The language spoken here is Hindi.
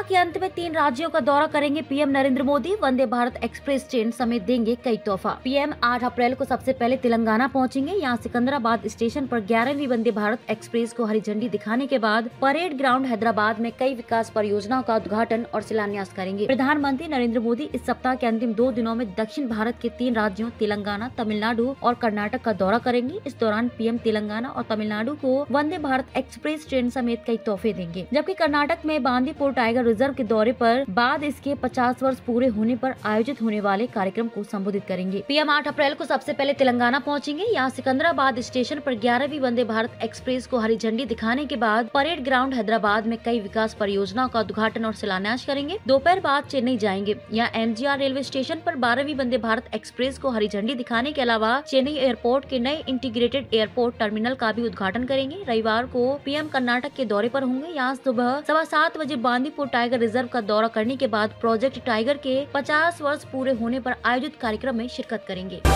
सप्ताह के अंत में 3 राज्यों का दौरा करेंगे PM Narendra Modi. Vande Bharat express train समेत देंगे कई तोहफा। पीएम 8 अप्रैल को सबसे पहले तेलंगाना पहुंचेंगे। यहां सिकंदराबाद स्टेशन पर 11वीं वंदे भारत एक्सप्रेस को हरी झंडी दिखाने के बाद परेड ग्राउंड हैदराबाद में कई विकास परियोजनाओं का उद्घाटन और शिलान्यास करेंगे। प्रधानमंत्री नरेंद्र मोदी इस सप्ताह के अंतिम 2 दिनों में दक्षिण भारत के 3 राज्यों तेलंगाना, तमिलनाडु और कर्नाटक का दौरा करेंगे। इस दौरान पीएम तेलंगाना और तमिलनाडु को वंदे भारत एक्सप्रेस ट्रेन समेत कई तोहफे देंगे। जबकि कर्नाटक में बांदीपुर टाइगर रिजर्व के दौरे पर बाद इसके 50 वर्ष पूरे होने पर आयोजित होने वाले कार्यक्रम को संबोधित करेंगे। पीएम 8 अप्रैल को सबसे पहले तेलंगाना पहुंचेंगे। यहाँ सिकंदराबाद स्टेशन पर 11वीं वंदे भारत एक्सप्रेस को हरी झंडी दिखाने के बाद परेड ग्राउंड हैदराबाद में कई विकास परियोजनाओं का उद्घाटन और शिलान्यास करेंगे। दोपहर बाद चेन्नई जाएंगे। यहाँ MGR रेलवे स्टेशन पर 12वीं वंदे भारत एक्सप्रेस को हरी झंडी दिखाने के अलावा चेन्नई एयरपोर्ट के नए इंटीग्रेटेड एयरपोर्ट टर्मिनल का भी उद्घाटन करेंगे। रविवार को पीएम कर्नाटक के दौरे पर होंगे। यहाँ सुबह 7:15 बजे बांदीपुर टाइगर रिजर्व का दौरा करने के बाद प्रोजेक्ट टाइगर के 50 वर्ष पूरे होने पर आयोजित कार्यक्रम में शिरकत करेंगे।